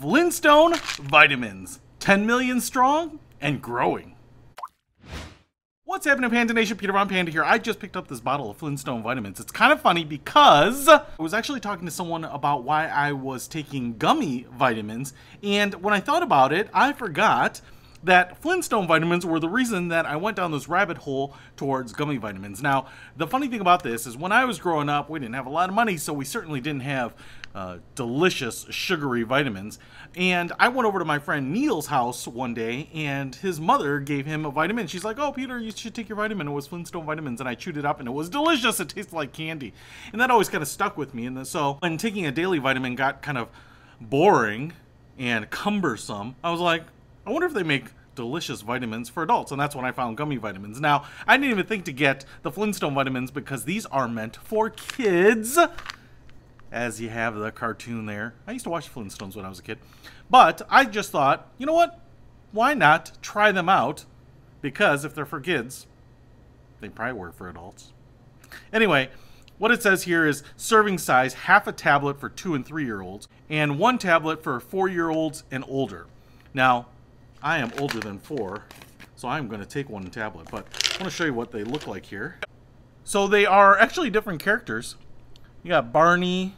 Flintstone vitamins, 10 million strong and growing. What's happening, Panda Nation? Peter Von Panda here. I just picked up this bottle of Flintstone vitamins. It's kind of funny because I was actually talking to someone about why I was taking gummy vitamins, and when I thought about it, I forgot that Flintstone vitamins were the reason that I went down this rabbit hole towards gummy vitamins. Now, the funny thing about this is when I was growing up, we didn't have a lot of money, so we certainly didn't have delicious sugary vitamins. And I went over to my friend Neil's house one day, and his mother gave him a vitamin. She's like, "Oh, Peter, you should take your vitamin." It was Flintstone vitamins, and I chewed it up, and it was delicious. It tasted like candy. And that always kind of stuck with me. And so when taking a daily vitamin got kind of boring and cumbersome, I was like, I wonder if they make delicious vitamins for adults. And that's when I found gummy vitamins. Now, I didn't even think to get the Flintstone vitamins because these are meant for kids, as you have the cartoon there. I used to watch the Flintstones when I was a kid, but I just thought, you know what? Why not try them out? Because if they're for kids, they probably were for adults. Anyway, what it says here is serving size, half a tablet for 2- and 3-year-olds and 1 tablet for 4-year-olds and older. Now, I am older than 4, so I'm going to take 1 tablet, but I want to show you what they look like here. So they are actually different characters. You got Barney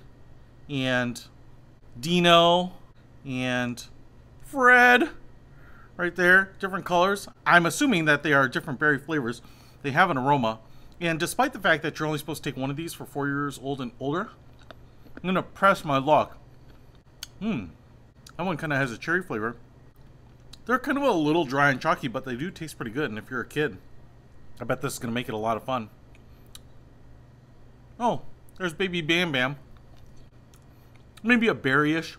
and Dino and Fred right there, different colors. I'm assuming that they are different berry flavors. They have an aroma, and despite the fact that you're only supposed to take 1 of these for 4 years old and older, I'm going to press my luck. That one kind of has a cherry flavor. They're kind of a little dry and chalky, but they do taste pretty good. And if you're a kid, I bet this is going to make it a lot of fun. Oh, there's baby Bam Bam. Maybe a berry-ish.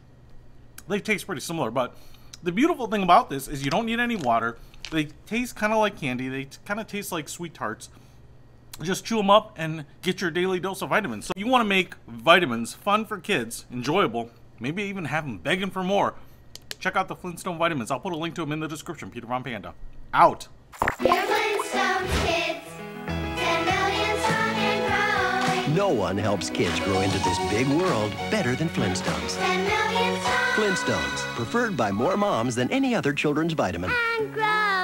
They taste pretty similar, but the beautiful thing about this is you don't need any water. They taste kind of like candy. They kind of taste like sweet tarts. Just chew them up and get your daily dose of vitamins. So you want to make vitamins fun for kids, enjoyable, maybe even have them begging for more. Check out the Flintstone vitamins. I'll put a link to them in the description. Peter Von Panda, out. We're Flintstone kids, 10 million strong and growing. No one helps kids grow into this big world better than Flintstones. 10 million strong. Flintstones, preferred by more moms than any other children's vitamin. And grow.